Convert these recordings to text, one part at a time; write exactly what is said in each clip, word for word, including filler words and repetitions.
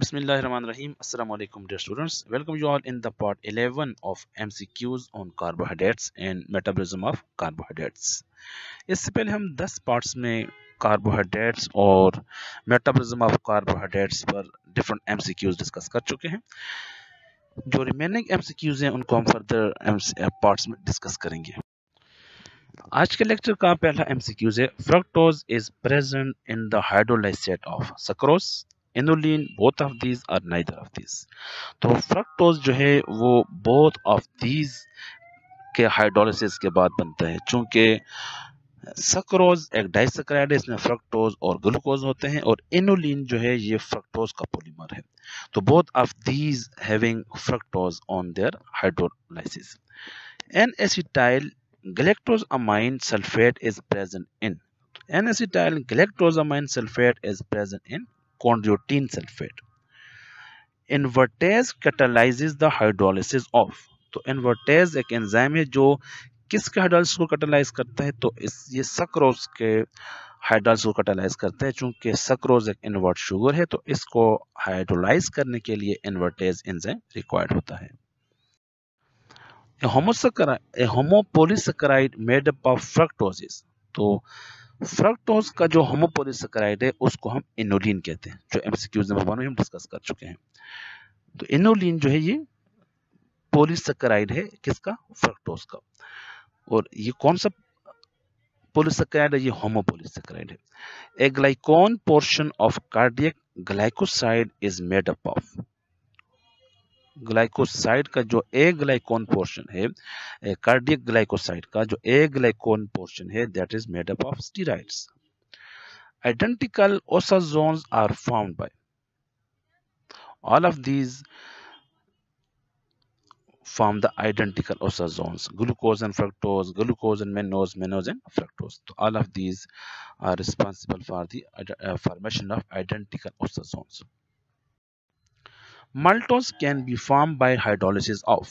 Bismillahirrahmanirrahim. Assalamu alaikum dear students. Welcome you all in the part eleven of M C Qs on carbohydrates and metabolism of carbohydrates. इससे पहले हम दस parts में carbohydrates और metabolism of carbohydrates पर different M C Qs discuss कर चुके हैं. जो रिमेनिंग M C Qs हैं उनको हम फर्दर पार्ट्स में डिस्कस करेंगे. आज के लेक्चर का पहला M C Qs है fructose is present in the hydrolysate of sucrose inulin, both of these और नाइदर ऑफ दीज. तो फ्रक्टोज जो है वो बोथ ऑफ दीज के हाइड्रोलाइसिस के बाद बनता है. चूंकि सक्रोज एक डाइसैकराइड है, इसमें फ्रक्टोज और ग्लूकोज होते हैं और इनुलिन जो है ये फ्रक्टोज का पॉलीमर है. तो both of these having fructose on their hydrolysis. N acetyl galactosamine sulfate is present in N acetyl galactosamine sulfate is present in chondroitin sulfate. Invertase catalyzes the hydrolysis of. तो invertase एक enzyme है जो किसके hydrolysis को catalyse करता है, तो इस ये सक्रोज के हाइड्रोलिसिस को कैटालाइज करता है. चूंकि सक्रोज एक इन्वर्ट शुगर है तो इसको हाइड्रोलाइज करने के लिए इन्वर्टेज एंजाइम रिक्वायर्ड होता है. Homopolysaccharide made up of fructose. तो फ्रक्टोज का जो होमोपोलीसेक्राइड है उसको हम इनुलिन कहते हैं, जो एमसीक्यूज नंबर वन में हम डिस्कस कर चुके हैं. तो इनुलिन जो है ये पॉलीसेक्राइड है किसका, फ्रक्टोज का. और ये कौन सा पॉलीसेक्राइड है, ये होमोपोलीसेक्राइड है. Aglycone portion of cardiac glycoside is made up of. Glycoside का जो ए ग्लाइकोन पोर्शन है, कार्डियक ग्लाइकोसाइड का जो ए ग्लाइकोन पोर्शन है, that is made up of steroids. Identical osazones are found by all of these form the identical osazones, glucose and fructose, glucose and mannose, mannose and fructose. तो all of these are responsible for the formation of identical osazones. Maltose can be formed by hydrolysis of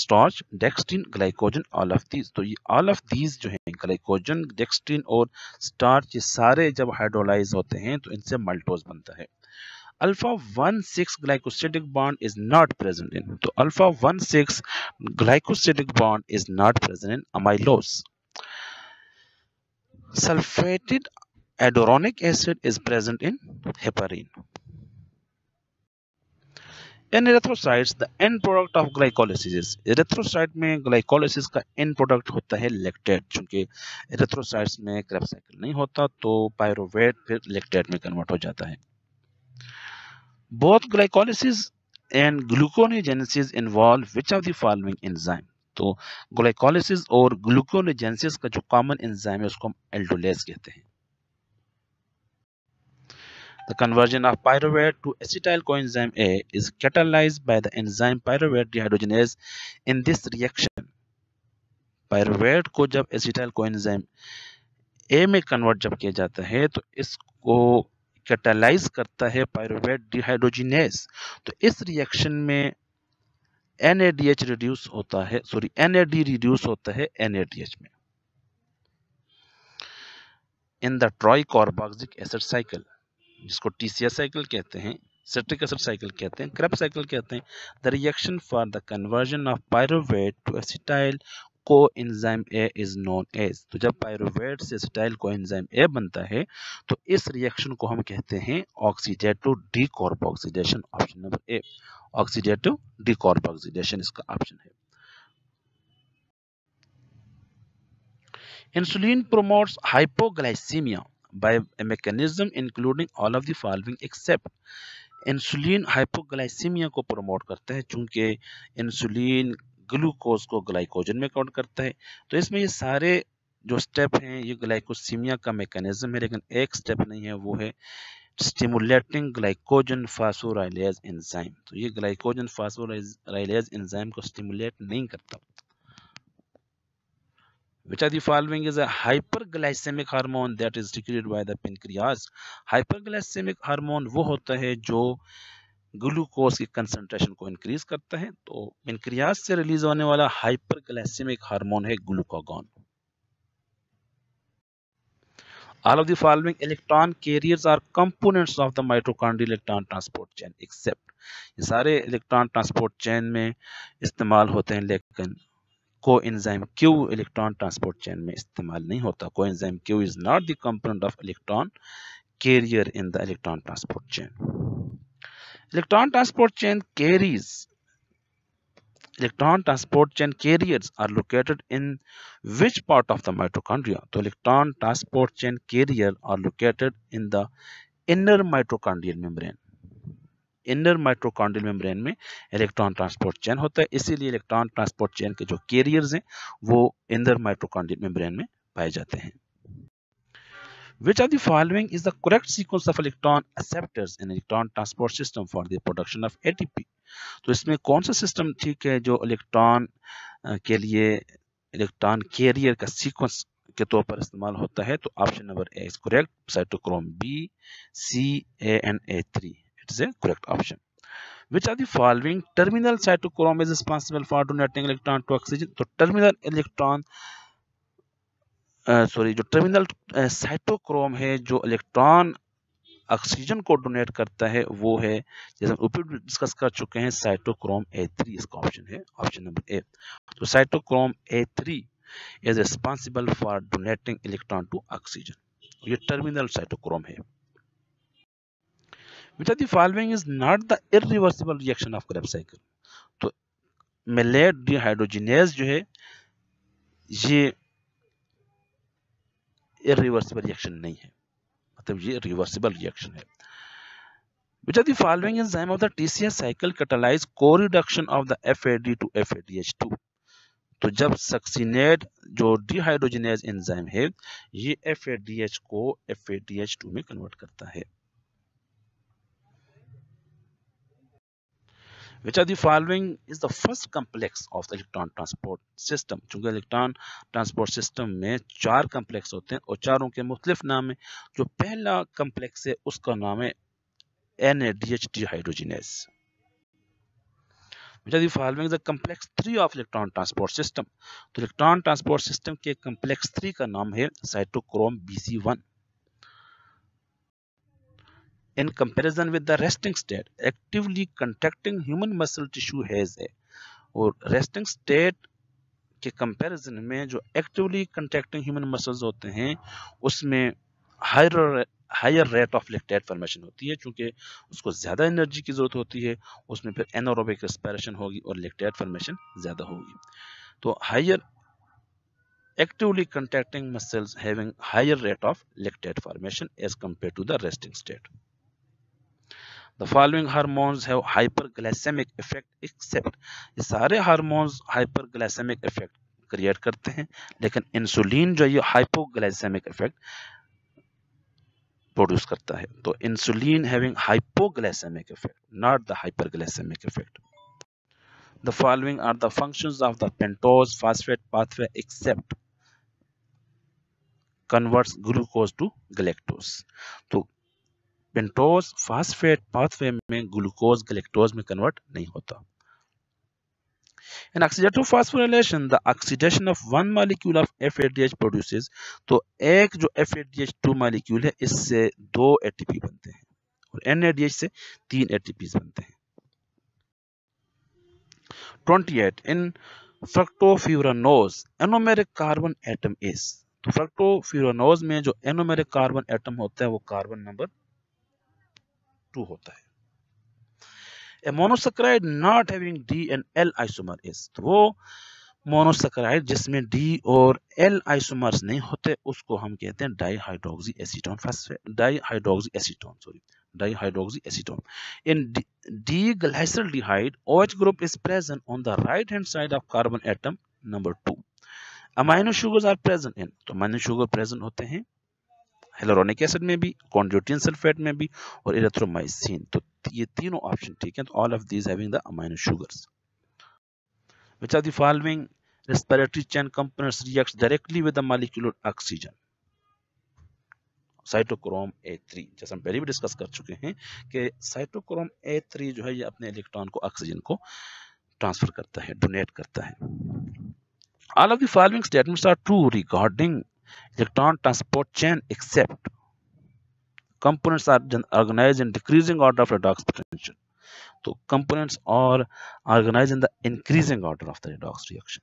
starch, dextrin, glycogen, all of these. तो ये all of these जो हैं glycogen, dextrin और starch ये सारे जब hydrolyze होते हैं तो इनसे maltose बनता है. Alpha one six glycosidic bond is not present in. तो alpha one six glycosidic bond is not present in amylose. Sulfated iduronic acid is present in heparin. In erythrocytes, the end product of glycolysis is. Erythrocyte में glycolysis का end product होता है lactate. चूंकि erythrocytes में Krebs cycle नहीं होता तो pyruvate फिर lactate में convert हो जाता है. Both glycolysis and gluconeogenesis involve which of the following enzyme? तो glycolysis और gluconeogenesis का जो common enzyme है उसको हम aldolase कहते हैं. The conversion of pyruvate to acetyl coenzyme A is catalyzed by the enzyme pyruvate dehydrogenase. In this reaction, pyruvate को जब acetyl coenzyme A में convert जब किया जाता है तो इसको catalyze करता है pyruvate dehydrogenase. तो इस reaction में N A D H reduce होता है, sorry N A D reduce होता है N A D H में. In the tricarboxylic acid cycle, जिसको T C A साइकिल कहते हैं, citric acid साइकिल कहते हैं, Krebs साइकिल कहते हैं, the reaction for the conversion of pyruvate to acetyl coenzyme A is known as. तो जब pyruvate से acetyl coenzyme A बनता है तो इस रिएक्शन को हम कहते हैं oxidative decarboxylation, option number A. Oxidative decarboxylation इसका ऑप्शन है. Insulin promotes hypoglycaemia by a mechanism including all of the following except. Insulin hypoglycaemia को प्रमोट करता है चूंकि इंसुलिन ग्लूकोज को ग्लाइकोजन में कन्वर्ट करता है. तो इसमें ये सारे जो स्टेप हैं ये ग्लाइकोसीमिया का मैकेनिज्म है, लेकिन एक स्टेप नहीं है, वो है स्टिमुलेटिंग ग्लाइकोजन फॉस्फोराइलेज एंजाइम. तो ये ग्लाइकोजन फॉस्फोराइलेज एंजाइम को स्टिमुलेट नहीं करता. Which of the following is a hyperglycemic hormone that is secreted by the pancreas? Hyperglycemic hormone वो होता है जो ग्लूकोज की कंसंट्रेशन को इंक्रीज करता है. तो पेनक्रियाज से रिलीज होने वाला हाइपरग्लाइसेमिक हार्मोन है glucagon. All of the following electron carriers are components of the mitochondrial electron transport chain except ये सारे इलेक्ट्रॉन ट्रांसपोर्ट चैन में इस्तेमाल होते हैं लेकिन coenzyme Q electron transport chain में इस्तेमाल नहीं होता। Coenzyme Q is not the component of electron carrier in the electron transport chain. Electron transport chain carries electron transport chain carriers are located in which part of the mitochondria? So electron transport chain carrier are located in the inner mitochondrial membrane. Inner mitochondrial membrane में electron transport chain होता है, इसीलिए electron transport chain के जो carriers हैं वो inner mitochondrial membrane में पाए जाते हैं। Which of the following is the correct sequence of electron acceptors in electron transport system for the production of A T P? तो इसमें कौन सा सिस्टम ठीक है जो इलेक्ट्रॉन के लिए इलेक्ट्रॉन कैरियर का सीक्वेंस के तौर पर इस्तेमाल होता है? तो option number A is correct, cytochrome B, C, A and A three it is a correct option. Which are the following terminal cytochrome is responsible for donating electron to oxygen? तो terminal electron sorry जो terminal cytochrome है जो electron oxygen को donate करता है वो है, जैसे हम ऊपर डिस्कस कर चुके हैं, साइटोक्रोम ए थ्री इसका ऑप्शन है, ऑप्शन नंबर ए। तो cytochrome A three is responsible for donating electron to oxygen, ये टर्मिनल साइटोक्रोम है। Which of the following is not the irreversible reaction of Krebs cycle? तो malate dehydrogenase जो है ये irreversible reaction नहीं है, मतलब ये रिवर्सिबल रिएक्शन है। Which of the following enzyme of the T C S cycle catalyze co-reduction of the F A D to F A D H two? तो जब सक्सिनेट जो डिहाइड्रोजिनेज एंजाइम है ये F A D H को F A D H two में convert करता है। Which of the following is the first complex of the electron transport system? चूंकि इलेक्ट्रॉन ट्रांसपोर्ट सिस्टम में चार कम्प्लेक्स होते हैं और चारों के मुख्तलिफ नाम है, जो पहला कम्प्लेक्स है उसका नाम है N A D H dehydrogenase. Which of the following is the complex three of electron transport system? तो इलेक्ट्रॉन ट्रांसपोर्ट सिस्टम के कम्प्लेक्स थ्री का नाम है cytochrome B C one. In comparison with the resting state, actively contracting human muscle tissue has a, और resting state के comparison में जो actively contracting human muscles होते हैं उसमें higher higher rate of lactate formation होती है, क्योंकि उसको ज़्यादा energy की ज़रूरत होती है, उसमें फिर anaerobic respiration होगी और lactate formation ज़्यादा होगी। तो higher actively contracting muscles having higher rate of lactate formation as compared to the resting state. The following hormones have hyperglycemic effect except, ये सारे हार्मोन्स हाइपरग्लाइसेमिक इफेक्ट क्रिएट करते हैं लेकिन इंसुलिन जो ये हाइपोग्लाइसेमिक इफेक्ट प्रोड्यूस करता है। तो insulin having hypoglycaemic effect not the hyperglycaemic effect. The following are the functions of the pentose phosphate pathway except converts glucose to galactose. तो pentose phosphate pathway में ग्लूकोज गैलेक्टोज में convert नहीं होता। In oxidative phosphorylation the oxidation of one molecule of F A D H produces, तो एक जो F A D H two molecule है इससे दो A T P बनते हैं और N A D H से तीन A T P बनते हैं। अट्ठाईस in fructofuranose anomeric carbon atom is, तो फ्रक्टोफ्यूरानोज में जो एनोमेरिक कार्बन एटम होता है वो कार्बन नंबर टू होता है। A monosaccharide not having D and L isomer is, तो वो monosaccharide जिसमें D और L isomers नहीं होते उसको हम कहते हैं dihydroxy acetone phosphate, dihydroxy acetone sorry dihydroxy acetone. In D-glyceraldehyde, OH group is present on the right hand side of carbon atom number two. Amino sugars are present in, तो amino sugar present होते हैं हेलोरोनिक acid में भी, चॉन्ड्रोइटिन sulphate में भी और erythromycin, तो ये तीनों ऑप्शन ठीक हैं। तो all of these having the amino sugars. Which are the following respiratory chain components reacts directly with the molecular oxygen? Cytochrome A three, जैसा हम पहले भी डिस्कस कर चुके हैं कि साइटोक्रोम ए थ्री जो है ये अपने इलेक्ट्रॉन को ऑक्सीजन को ट्रांसफर करता है, डोनेट करता है। All of the following statements are true regarding electron transport chain except components are organized in decreasing order of redox potential. So components are organized in the increasing order of the redox reaction.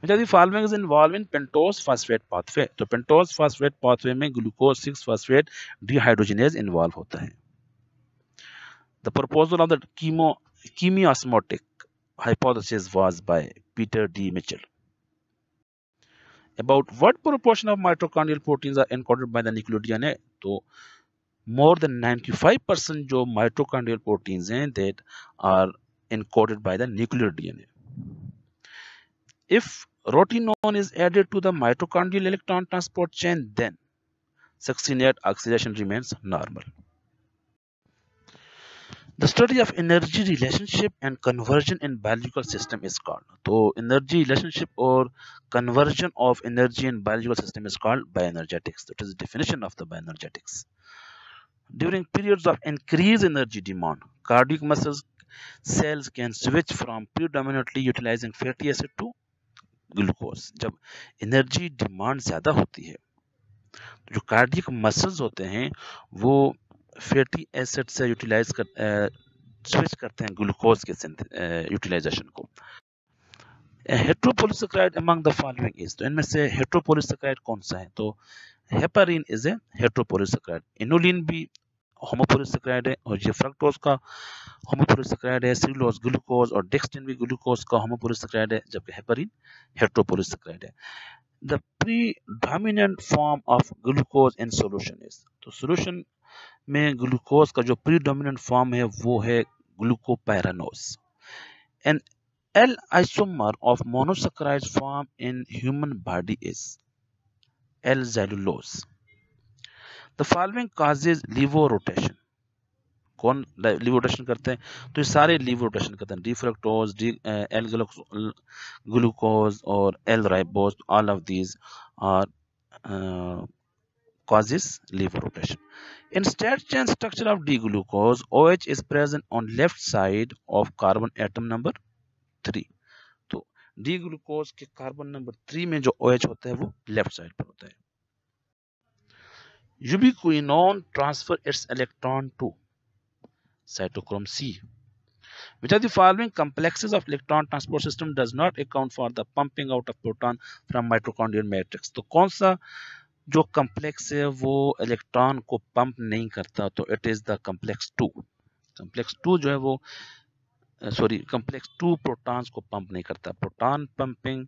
Which of the following is involved in pentose phosphate pathway? So pentose phosphate pathway में glucose six phosphate dehydrogenase involved होता है. The proposal of the chemo chemiosmotic hypothesis was by Peter D. Mitchell. About what proportion of mitochondrial proteins are encoded by the nuclear D N A? So more than ninety-five percent जो mitochondrial proteins हैं that are encoded by the nuclear D N A. If rotinone is added to the mitochondrial electron transport chain, then succinate oxidation remains normal. The study of energy relationship and conversion in biological system is called. So energy relationship or conversion of energy in biological system is called bioenergetics. That is the definition of the bioenergetics. During periods of increased energy demand, cardiac muscles cells can switch from predominantly utilizing fatty acid to glucose. जब energy demand ज़्यादा होती है, जो cardiac muscles होते हैं, वो fatty acid से utilise कर स्विच करते हैं ग्लूकोज के यूटिलाइजेशन को. Heteropolysaccharide among the following is, तो इनमें से हेट्रोपोलिसैकेराइड कौन सा है? तो heparin is a heteropolysaccharide. Inulin भी होमोपोलिसैकेराइड है और ये फ्रक्टोज का होमोपोलिसैकेराइड है. सेल्यूलोज ग्लूकोज और डेक्सट्रिन भी ग्लूकोज का होमोपोलिसैकेराइड है, जबकि हेपारिन हेट्रोपोलिसैकेराइड है. The predominant form of glucose in solution is, तो सॉल्यूशन में ग्लूकोज का जो प्रीडोमिनेंट फॉर्म है वो है glucopyranose. An L isomer of monosaccharide form in human body is L cellulose. The following causes levo rotation, कौन levo rotation करते हैं? तो ये सारे लीवो रोटेशन करते हैं, D fructose, D L glucose और L ribose. All of these are causes levo rotation. In starch chain structure of D-glucose, OH is present on left side of carbon atom number three. तो D-glucose के carbon number three में जो OH होता है वो left side पर होता है. Ubiquinone transfer its electron to cytochrome C. Which of the following complexes of electron transport system does not account for the pumping out of proton from mitochondrial matrix? तो कौन सा जो कम्प्लेक्स है वो electron को पंप नहीं करता? तो it is the complex two. Complex two जो है वो सॉरी कम्प्लेक्स टू प्रोटॉन्स को पंप नहीं करता. प्रोटॉन पंपिंग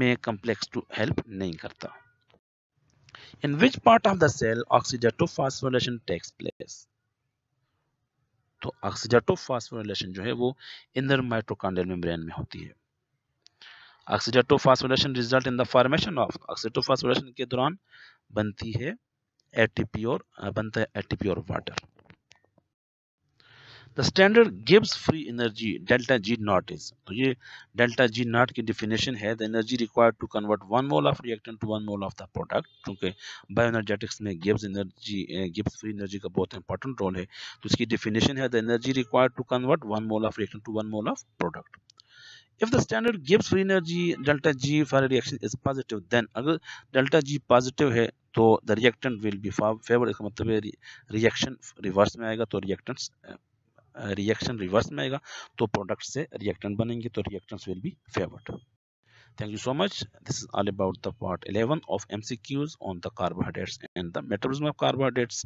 में कम्प्लेक्स टू हेल्प नहीं करता. In which part of the cell oxidative phosphorylation takes place? तो ऑक्सीडेटिव फॉस्फोराइलेशन जो है वो इनर माइटोकॉन्ड्रियल मेम्ब्रेन में होती है. Oxidative phosphorylation result in the formation of, oxidative phosphorylation के दौरान बनती है एटीपी और बनता है एटीपी और water. The standard Gibbs free energy delta G naught is, तो ये डेल्टा जी नॉट की डिफिनेशन है. The energy required to convert one mole of reactant to one mole of the product. क्योंकि bioenergetics में Gibbs energy Gibbs free energy का बहुत important role है, तो इसकी डिफिनेशन है the energy required to convert one mole of reactant to one mole of product. If the standard Gibbs free energy delta G for a reaction is positive, then अगर delta G positive है तो the reactant will be favored. इसका मतलब है reaction reverse में आएगा, तो reactants reaction reverse में आएगा तो product से reactant बनेंगे, तो reactants will be favored. Thank you so much. This is all about the part eleven of M C Qs on the carbohydrates and the metabolism of carbohydrates.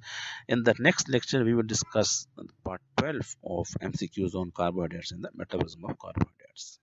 In the next lecture, we will discuss part twelve of M C Qs on carbohydrates and the metabolism of carbohydrates.